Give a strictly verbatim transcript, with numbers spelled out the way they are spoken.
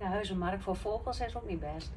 Ja, Huizenmarkt voor vogels is ook niet best.